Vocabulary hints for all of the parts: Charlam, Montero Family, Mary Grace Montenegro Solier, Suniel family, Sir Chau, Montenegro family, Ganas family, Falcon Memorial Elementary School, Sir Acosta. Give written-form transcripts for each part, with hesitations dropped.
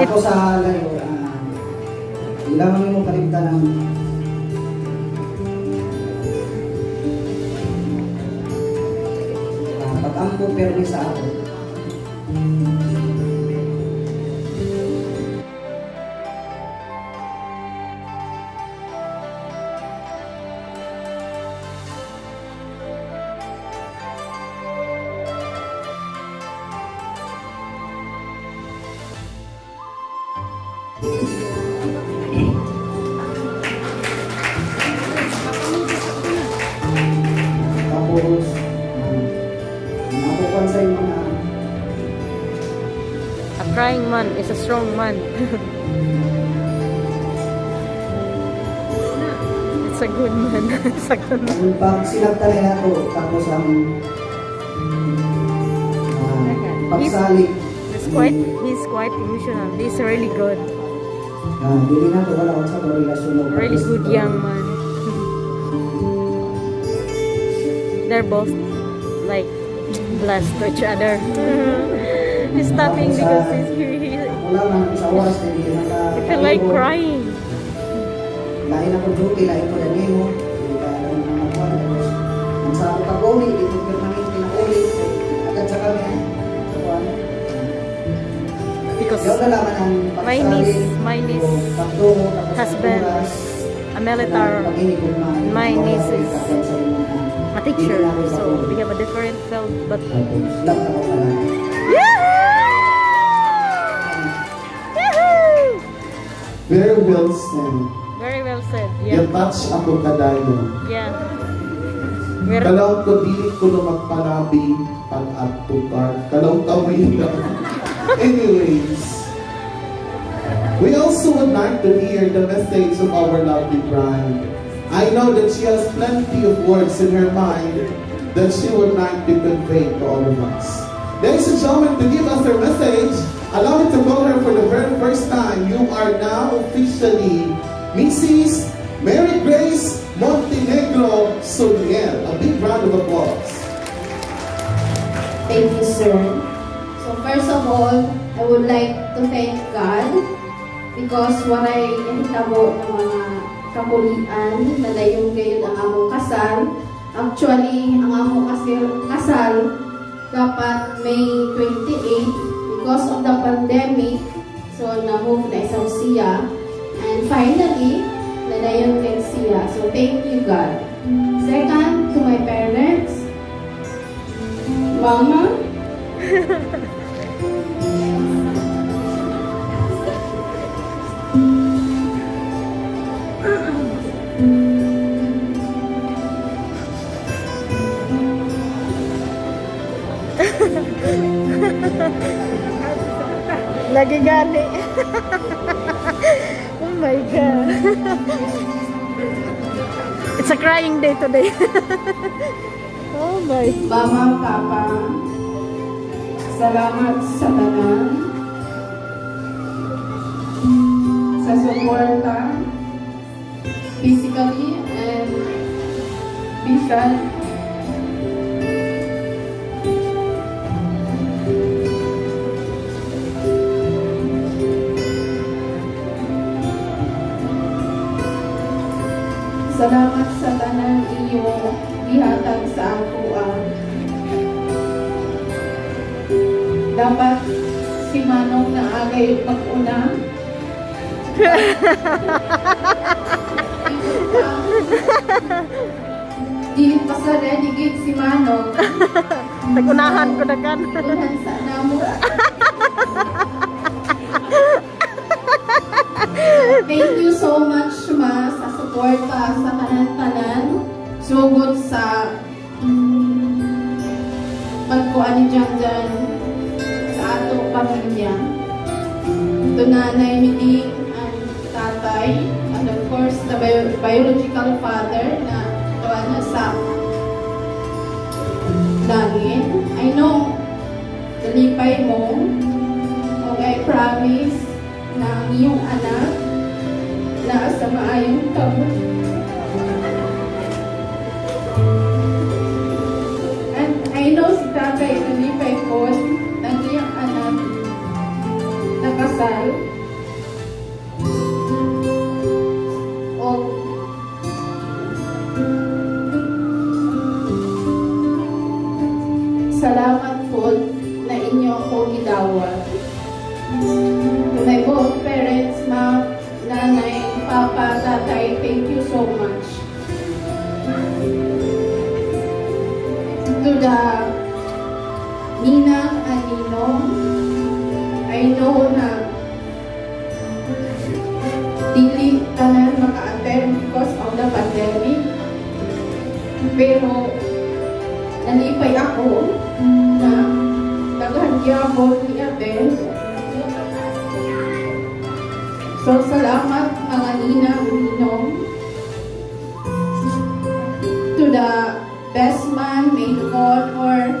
Ako sa layo, kailangan mo kaligtan ng pag-ampo perni sa ako. A crying man is a strong man. It's a good man. It's a good man. He's quite emotional. He's really good. Really good young man. They're both like blessed to each other. He's stopping because he feel like crying. Because my niece husband a military, my niece is a teacher, so we have a different field, but very well said. Very well said, yeah. Yatach ako kadayon. Yeah. Kalaw ko dili ko na magpanabi pag-atupar. Kalaw kawin lang. Anyways, we also would like to hear the message of our lovely bride. I know that she has plenty of words in her mind that she would like to convey to all of us. Ladies and gentlemen, to give us her message, allow me to call her for the very first time. You are now officially Mrs. Mary Grace Montenegro Solier. A big round of applause. Thank you, sir. So first of all, I would like to thank God because what I hitabo ng mga kapulian na dayong gayon ang among kasal. Actually, ang among kasal dapat May 28. Because of the pandemic, so na-move na isang siya. And finally, nadayon kay siya. So thank you, God. Second, to my parents, Mama, lagi gani. Oh my God. It's a crying day today. Oh my. Mama, Papa, salamat sa tanan, sa suporta, physically and physically. Salamat sa tanan iyong gihatag sa ako. Dapat si Manong na agay pag-una. Di pa sa redigit si Manong. Tagunahan ko na kan. Tagunahan sa namura. Thank you so much, Ma, sa suporta sa tanan-tanan. Sugod sa pagkuhan ni Jan-Jan sa atong pamilya. Ito nanay, miling, ang tatay, and of course, the biological father na tuwa na sa langit. I know, nalipay mo. Okay, promise na ang iyong anak na sa maayong taon. And I know si Tatay Tulipay po ng iyong anak na sign of salamat po na inyo ako gidawat. To my both parents, ma, nanay, papa, tatay, thank you so much. To the ninang and ninong, I know na dili tanan maka-attend because of the pandemic. Pero nalipay ako na naghandya ako i-attend. So salamat mga ninang and ninong. To the best man, maid of honor,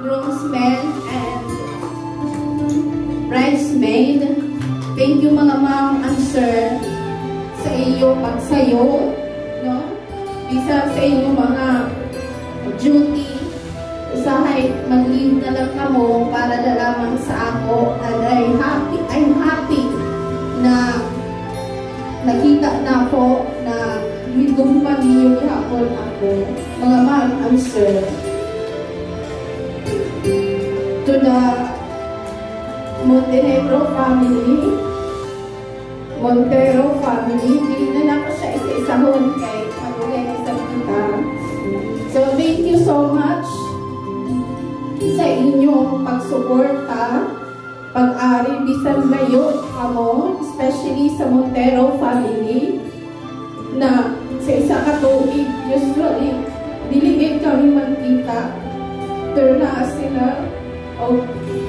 groomsmen and bridesmaid, thank you mga ma'am and sir sa iyo pagsayo, no? Bisa sa iyo mga duty, usahay mag-leave na lang kamo para na lamang sa ako, and I'm happy na nakita na ako na hidong pag-iwi hapon ako, mga ma'am and sir. To the Montenegro family, Montero family, hindi na lang ko siya isa-isahon kay Magulay sa kita. So, thank you so much sa inyong pagsuporta, pag-ari, bisan layo kamo, especially sa Montero family, na sa isa katuig, usually, diligid kami magkita, pero naa sila, o,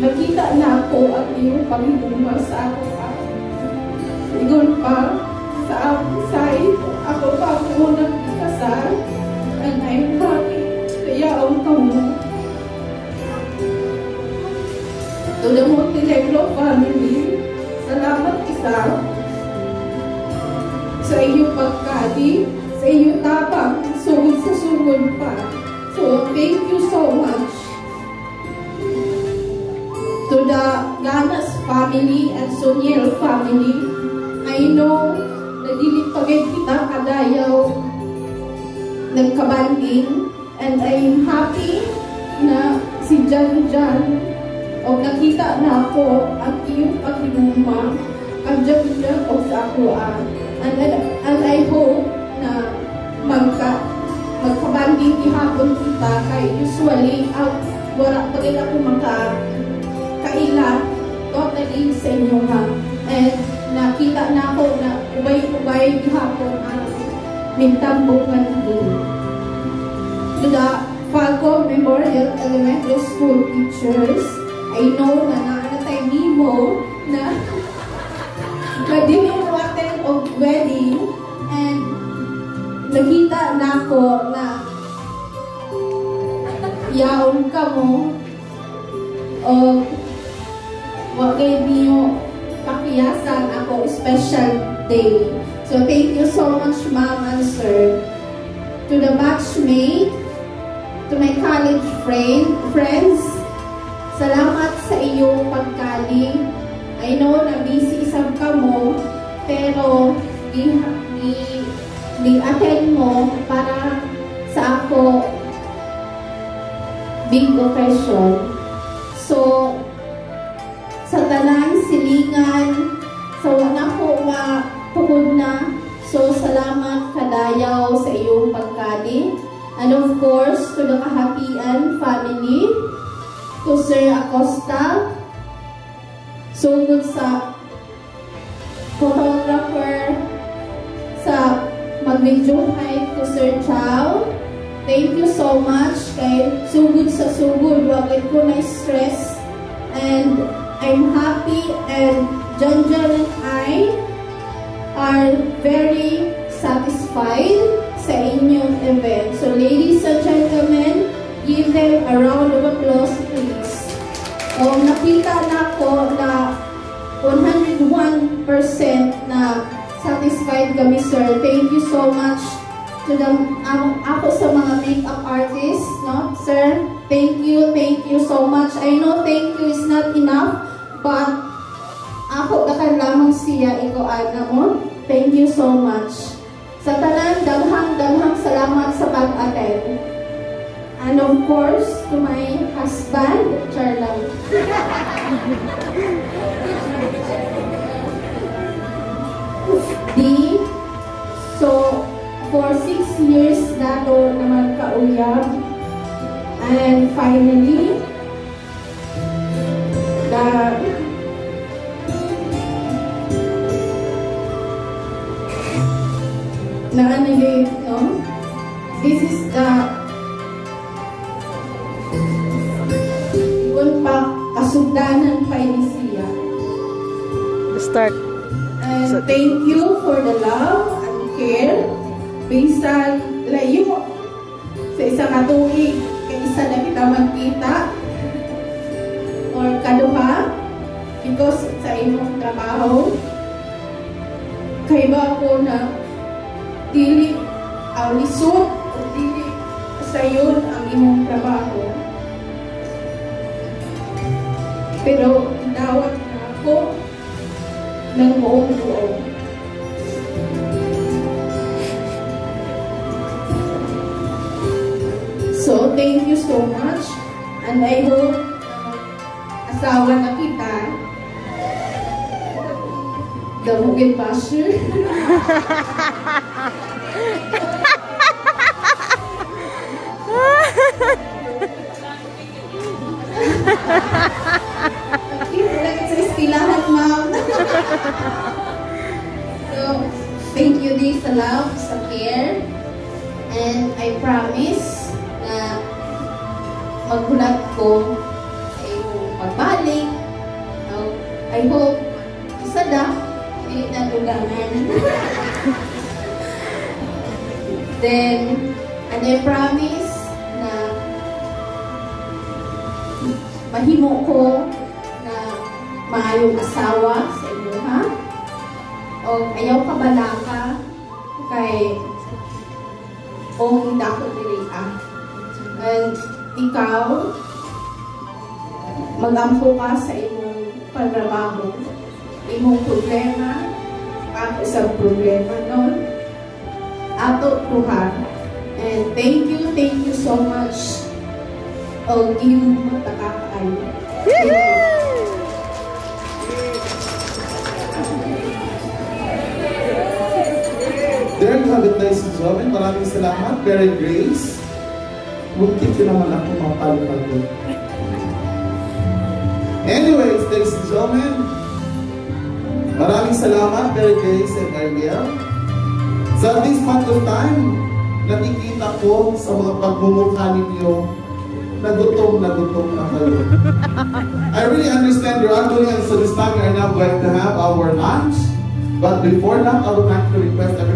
nakita na ako ang iyong paghibumas sa ako pa. Igon pa, sa akong side, ako pa ako nagkasal, and I'm happy, kaya ang kamo. To the Montenegro family, salamat isa sa iyong pagkadi, sa iyong tapang, sugod sa sugod pa. So, thank you so much. To the Ganas family and Suniel family, I know na dilipagay kita kadayaw ng kabanding, and I'm happy na si Jan-Jan o nakita na ako ang iyong paghiluma ang Jan-Jan o sa akoan, and I hope na magkabanding ihapon kita kay usually out wala pa rin ako kaila, totally sa inyo ha. And nakita na ako na ubay-ubay gihapon ang mintambukan din. To the Falcon Memorial Elementary School teachers, I know na naanatay nimo na nagdiming water of wedding, and nakita na ako na yaon ka mo o okay, niyo pakiyasan ako special day. So, thank you so much, ma'am and sir. To the batchmate, to my college friends, salamat sa iyong pagkali. I know na busy isang ka mo, pero di-attend mo para sa ako big occasion. So, sa tanang silingan, sa wana ko mapukod na. So, salamat kadayaw sa iyong pagkadi. And of course, to the Kahapian family, to Sir Acosta, sugod sa photographer, sa magvidyohay, to Sir Chau. Thank you so much kay sugod sa sugod, wagay ko na stress, and I'm happy, and Jan-Jan and I are very satisfied sa inyong event. So ladies and gentlemen, give them a round of applause please. O, nakita na ko na 101% na satisfied kami sir. Thank you so much to them. Ako sa mga makeup artists, no sir? Thank you so much. I know thank you is not enough, but Lucia Igo Adamo. Thank you so much. Sa tanan, daghang salamat sa pag-attend. And of course, to my husband, Charlam. So, for 6 years na to naman kauyab. And finally, this is the kasugdanan pa ni siya. The start. And thank you for the love and care. Bisan layo sa isang katuig kay isa na kita magkita or kaduha because sa inyong trabaho kay ba ko na dili ang lisod o dili sa yun ang imong trabaho. Pero dawat na ako ng buong buong. So, thank you so much. And I hope asawa na kita. Damugin pa siya. So, thank you din sa love, sa care, and I promise na maghulat ko ay pagbalik. So, I hope isa da, pilit na dugangan. Then, and I promise na mahimo ko maayong asawa sa imuha o ayaw kabalaka kay o hindi ako direka. And ikaw magampo ka sa imong pagtrabaho, imong problema ako sa problema nun ato tuha. And thank you so much. O iyong matakakay. There you have it, ladies and gentlemen. Maraming salamat, Mary Grace. Muntik ko naman ako mapalipad doon. Anyways, ladies and gentlemen, maraming salamat, Mary Grace and Ariel. Sa this month of time, nakikita ko sa mga pagmumukha ninyo, nagutom na kayo. I really understand you're actually on Salisbag right now going to have our lunch. But before that, I would like to request